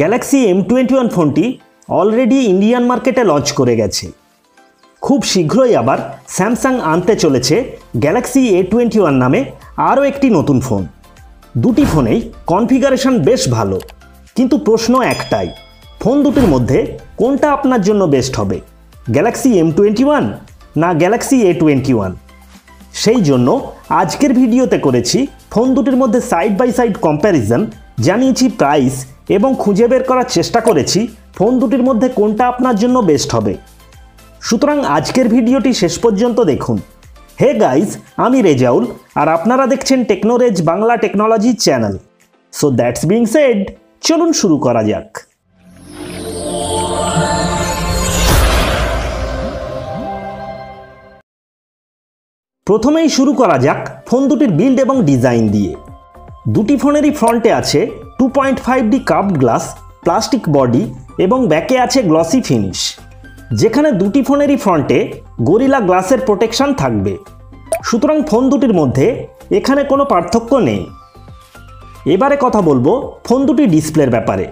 Galaxy M21 ফোনটি already Indian মার্কেটে launch করে গেছে। খুব শীঘ্রই আবার স্যামসাং আনতে চলেছে গ্যালাক্সি A21 নামে আরও একটি নতুন ফোন। দুটি ফোনেই কনফিগারেশন বেশ ভালো, কিন্তু প্রশ্ন একটাই, ফোন দুটির মধ্যে কোনটা আপনার জন্য বেস্ট হবে, গ্যালাক্সি M21 না গ্যালাক্সি A21? সেই জন্য আজকের ভিডিওতে করেছি ফোন দুটির মধ্যে সাইড বাই সাইড কম্প্যারিজন, জানিয়েছি প্রাইস এবং খুঁজে বের করার চেষ্টা করেছি ফোন দুটির মধ্যে কোনটা আপনার জন্য বেস্ট হবে। সুতরাং আজকের ভিডিওটি শেষ পর্যন্ত দেখুন। হে গাইজ, আমি রেজাউল আর আপনারা দেখছেন টেকনোরেজ Bangla technology channel. So that's being said, চলুন শুরু করা যাক। প্রথমেই শুরু করা যাক ফোন দুটির বিল্ড এবং ডিজাইন দিয়ে। দুটি ফোনেরই ফ্রন্টে আছে 2.5D curved glass, plastic body এবং ব্যাকে আছে গ্লসি ফিনিশ, যেখানে দুটি ফোনেরই ফ্রন্টে গরিলা গ্লাসের প্রোটেকশন থাকবে। সুতরাং ফোন দুটির মধ্যে এখানে কোনো পার্থক্য নেই। এবারে কথা বলবো ফোন দুটি ডিসপ্লের ব্যাপারে।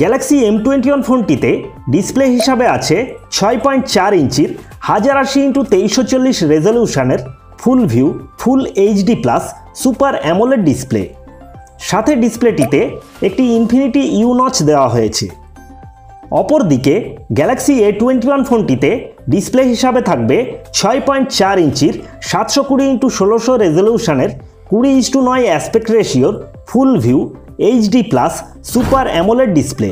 গ্যালাক্সি M21 ফোনটিতে ডিসপ্লে হিসাবে আছে 6.4 ইঞ্চির 1080x2340 রেজলিউশনের full view full HD+ super AMOLED display. সাথে ডিসপ্লেটিতে একটি ইনফিনিটি ইউ নচ দেওয়া হয়েছে। অপরদিকে গ্যালাক্সি A21 ফোনটিতে ডিসপ্লে হিসাবে থাকবে 6.4 ইঞ্চির 720x1600 রেজলিউশনের 20:9 অ্যাসপেক্ট রেশিওর full view HD+ super AMOLED display.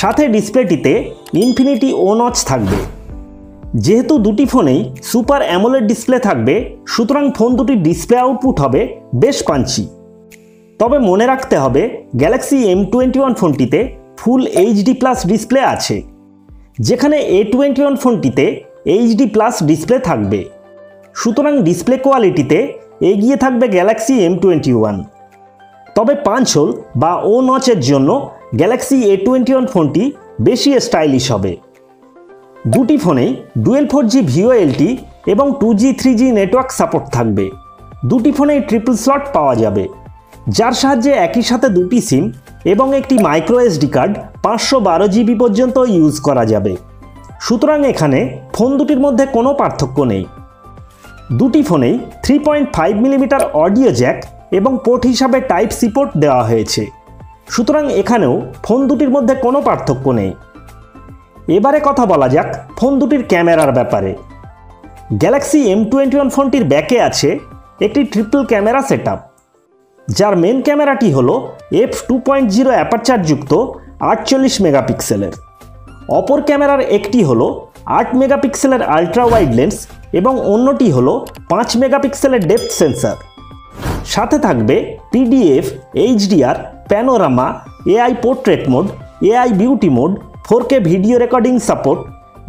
সাথে ডিসপ্লেটিতে ইনফিনিটি ও নচ থাকবে। যেহেতু দুটি ফোনেই সুপার অ্যামোলেড ডিসপ্লে থাকবে, সুতরাং ফোন দুটির ডিসপ্লে আউটপুট হবে বেশ পাঞ্চি। তবে মনে রাখতে হবে গ্যালাক্সি M21 ফোনটিতে ফুল HD+ ডিসপ্লে আছে, যেখানে A21 ফোনটিতে HD+ ডিসপ্লে থাকবে। সুতরাং ডিসপ্লে কোয়ালিটিতে এগিয়ে থাকবে গ্যালাক্সি M21। তবে পাঞ্চ হোল বা ও নচের জন্য গ্যালাক্সি A21 ফোনটি বেশি স্টাইলিশ হবে। দুটি ফোনেই ডুয়েল 4G VoLTE এবং 2G/3G নেটওয়ার্ক সাপোর্ট থাকবে। দুটি ফোনেই ট্রিপল স্লট পাওয়া যাবে, যার সাহায্যে একই সাথে দুটি সিম এবং একটি মাইক্রোএসডি কার্ড 512GB পর্যন্ত ইউজ করা যাবে। সুতরাং এখানে ফোন দুটির মধ্যে কোনো পার্থক্য নেই। দুটি ফোনেই 3.5mm অডিও জ্যাক এবং পোর্ট হিসাবে Type-C পোর্ট দেওয়া হয়েছে। সুতরাং এখানেও ফোন দুটির মধ্যে কোনো পার্থক্য নেই। এবারে কথা বলা যাক ফোন দুটির ক্যামেরার ব্যাপারে। গ্যালাক্সি M21 ফোনটির ব্যাকে আছে একটি ট্রিপল ক্যামেরা সেটআপ, যার মেন ক্যামেরাটি হল f/2.0 অ্যাপারচারযুক্ত 48 মেগাপিক্সেলের। অপর ক্যামেরার একটি হল 8 মেগাপিক্সেলের আলট্রা ওয়াইড লেন্স এবং অন্যটি হল 5 মেগাপিক্সেলের ডেপথ সেন্সার। সাথে থাকবে PDF, HDR, panorama, AI portrait mode, AI beauty mode, 4K video recording support,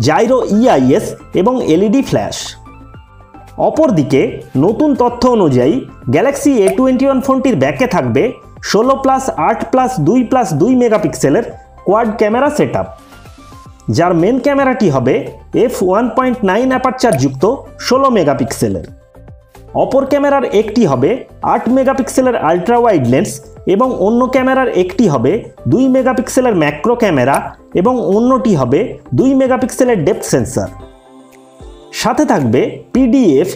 gyro EIS এবং LED ফ্ল্যাশ। অপরদিকে নতুন তথ্য অনুযায়ী গ্যালাক্সি A21 ফোনটির ব্যাকে থাকবে 16+8+2+2 মেগাপিক্সেলের কোয়াড ক্যামেরা সেটআপ, যার মেন ক্যামেরাটি হবে f/1.9 অ্যাপারচারযুক্ত 16 মেগাপিক্সেলের। অপর ক্যামেরার একটি হবে 8 মেগাপিক্সেলের আলট্রা ওয়াইড লেন্স এবং অন্য ক্যামেরার একটি হবে 2 মেগাপিক্সেলের ম্যাক্রো ক্যামেরা এবং অন্যটি হবে 2 মেগাপিক্সেলের ডেপথ সেন্সার। সাথে থাকবে PDF,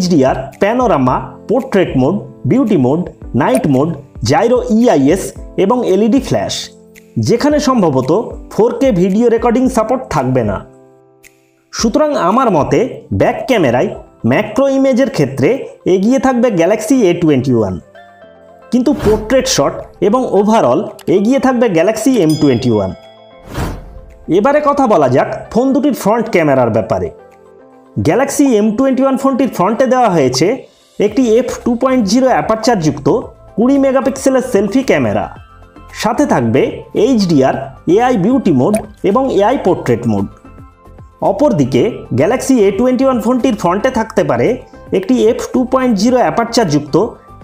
HDR, panorama, portrait mode, beauty mode, night mode, জাইরো EIS এবং LED ফ্ল্যাশ, যেখানে সম্ভবত 4K ভিডিও রেকর্ডিং সাপোর্ট থাকবে না। সুতরাং আমার মতে ব্যাক ক্যামেরায় ম্যাক্রো ইমেজের ক্ষেত্রে এগিয়ে থাকবে গ্যালাক্সি A21, কিন্তু পোর্ট্রেট শট এবং ওভারঅল এগিয়ে থাকবে গ্যালাক্সি M21। এবারে কথা বলা যাক ফোন দুটির ফ্রন্ট ক্যামেরার ব্যাপারে। গ্যালাক্সি M21 ফোনটির ফ্রন্টে দেওয়া হয়েছে একটি f/2.0 অ্যাপারচারযুক্ত 20 মেগাপিক্সেলের সেলফি ক্যামেরা। সাথে থাকবে HDR, AI বিউটি মোড এবং AI পোর্ট্রেট মোড। অপরদিকে গ্যালাক্সি A21 ফোনটির ফ্রন্টে থাকতে পারে একটি f/2.0 অ্যাপারচারযুক্ত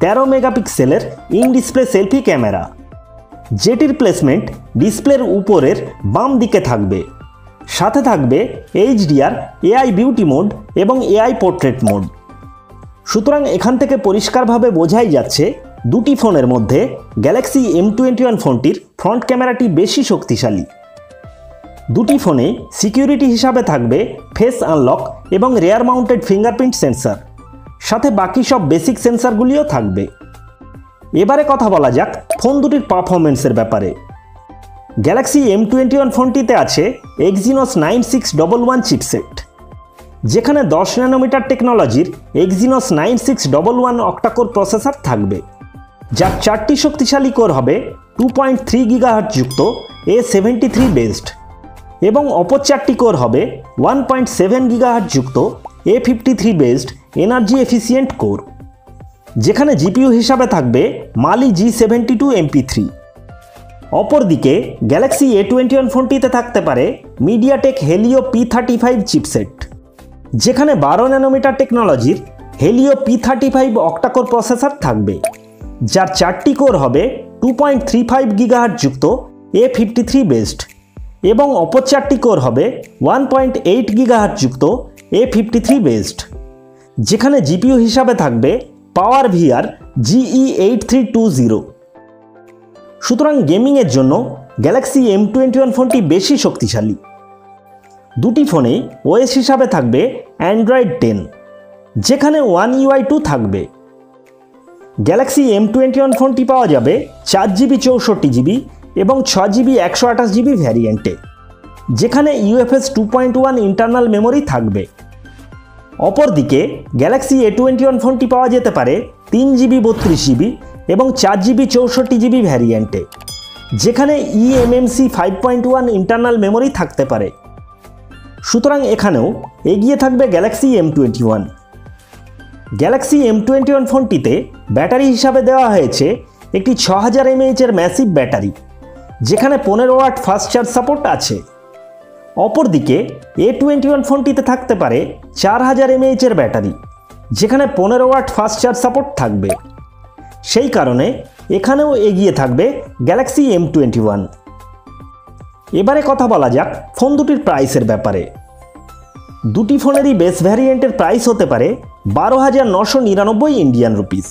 13 মেগাপিক্সেলের ইন ডিসপ্লে সেলফি ক্যামেরা, যেটির প্লেসমেন্ট ডিসপ্লের উপরের বাম দিকে থাকবে। সাথে থাকবে HDR, AI বিউটি মোড এবং AI পোর্ট্রেট মোড। সুতরাং এখান থেকে পরিষ্কারভাবে বোঝাই যাচ্ছে দুটি ফোনের মধ্যে গ্যালাক্সি M21 ফোনটির ফ্রন্ট ক্যামেরাটি বেশি শক্তিশালী। দুটি ফোনে সিকিউরিটি হিসাবে থাকবে ফেস আনলক এবং রেয়ার মাউন্টেড ফিঙ্গারপ্রিন্ট সেন্সার, সাথে বাকি সব বেসিক সেন্সারগুলিও থাকবে। এবারে কথা বলা যাক ফোন দুটির পারফরমেন্সের ব্যাপারে। গ্যালাক্সি M21 ফোনটিতে আছে Exynos 9611 চিপসেট, যেখানে 10 ন্যানোমিটার টেকনোলজির Exynos 9611 অক্টাকোর প্রসেসর থাকবে, যার চারটি শক্তিশালী কোর হবে 2.3 গিগাহার্জ যুক্ত A73 বেসড এবং অপর চারটি কোর হবে 1.7 গিগাহার্জ যুক্ত A53 based energy efficient core, যেখানে জিপিইউ হিসাবে থাকবে Mali G72 MP3। অপরদিকে গ্যালাক্সি A21 ফোনটিতে থাকতে পারে MediaTek Helio P35 চিপসেট, যেখানে 12 ন্যানোমিটার টেকনোলজির Helio P35 অক্টাকোর প্রসেসর থাকবে, যার চারটি কোর হবে 2.35 গিগাহার্জ যুক্ত A53 বেসড এবং অপর চারটি কোর হবে 1.8 গিগাহার্জ যুক্ত A53 বেসড, যেখানে জিপিইউ হিসাবে থাকবে পাওয়ার ভিআর GE8320। সুতরাং গেমিংয়ের জন্য গ্যালাক্সি M21 ফোনটি বেশি শক্তিশালী। দুটি ফোনে OS হিসাবে থাকবে Android 10, যেখানে One UI 2 থাকবে। গ্যালাক্সি M21 ফোনটি পাওয়া যাবে 4GB 64GB এবং 6GB 128GB ভ্যারিয়েন্টে, যেখানে UFS 2.1 ইন্টারনাল মেমোরি থাকবে। অপরদিকে গ্যালাক্সি A21 ফোনটি পাওয়া যেতে পারে 3GB 32GB এবং 4GB 64GB ভ্যারিয়েন্টে, যেখানে eMMC 5.1 ইন্টারনাল মেমোরি থাকতে পারে। সুতরাং এখানেও এগিয়ে থাকবে গ্যালাক্সি M21। গ্যালাক্সি M21 ফোনটিতে ব্যাটারি হিসাবে দেওয়া হয়েছে একটি 6000 mAh এর ম্যাসিভ ব্যাটারি, যেখানে 15 ওয়াট ফাস্ট চার্জ সাপোর্ট আছে। অপরদিকে A21 ফোনটিতে থাকতে পারে 4000 mAh এর ব্যাটারি, যেখানে 15 ওয়াট ফাস্ট চার্জ সাপোর্ট থাকবে। সেই কারণে এখানেও এগিয়ে থাকবে গ্যালাক্সি M21। এবারে কথা বলা যাক ফোন দুটির প্রাইসের ব্যাপারে। দুটি ফোনেরই বেস ভ্যারিয়েন্টের প্রাইস হতে পারে 12999 ইন্ডিয়ান রুপিস,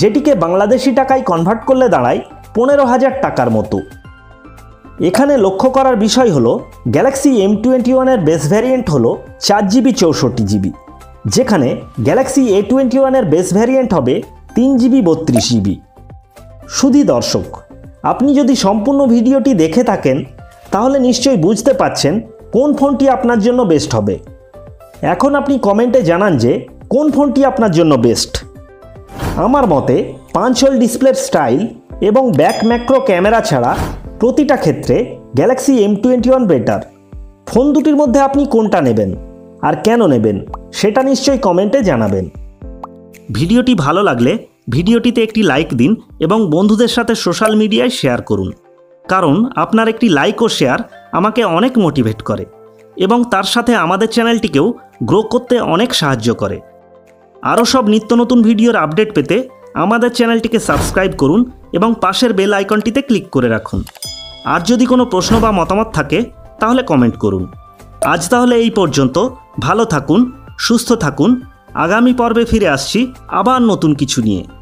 যেটিকে বাংলাদেশি টাকায় কনভার্ট করলে দাঁড়ায় 15000 টাকার মতো। এখানে লক্ষ্য করার বিষয় হলো গ্যালাক্সি M21 এর বেস ভ্যারিয়েন্ট হলো 4GB 64GB, যেখানে গ্যালাক্সি A21 এর বেস ভ্যারিয়েন্ট হবে 3GB 32GB। সুধী দর্শক, আপনি যদি সম্পূর্ণ ভিডিওটি দেখে থাকেন তাহলে নিশ্চয়ই বুঝতে পারছেন কোন ফোনটি আপনার জন্য বেস্ট হবে। এখন আপনি কমেন্টে জানান যে কোন ফোনটি আপনার জন্য বেস্ট। আমার মতে পাঞ্চ হোল ডিসপ্লের স্টাইল এবং ব্যাক ম্যাক্রো ক্যামেরা ছাড়া প্রতিটা ক্ষেত্রে গ্যালাক্সি M21 বেটার। ফোন দুটির মধ্যে আপনি কোনটা নেবেন আর কেন নেবেন সেটা নিশ্চয়ই কমেন্টে জানাবেন। ভিডিওটি ভালো লাগলে ভিডিওটিতে একটি লাইক দিন এবং বন্ধুদের সাথে সোশ্যাল মিডিয়ায় শেয়ার করুন, কারণ আপনার একটি লাইক ও শেয়ার আমাকে অনেক মোটিভেট করে এবং তার সাথে আমাদের চ্যানেলটিকেও গ্রো করতে অনেক সাহায্য করে। আরও সব নিত্য নতুন ভিডিওর আপডেট পেতে আমাদের চ্যানেলটিকে সাবস্ক্রাইব করুন এবং পাশের বেল আইকনটিতে ক্লিক করে রাখুন। আর যদি কোনো প্রশ্ন বা মতামত থাকে তাহলে কমেন্ট করুন। আজ তাহলে এই পর্যন্ত, ভালো থাকুন, সুস্থ থাকুন। আগামী পর্বে ফিরে আসছি আবার নতুন কিছু নিয়ে।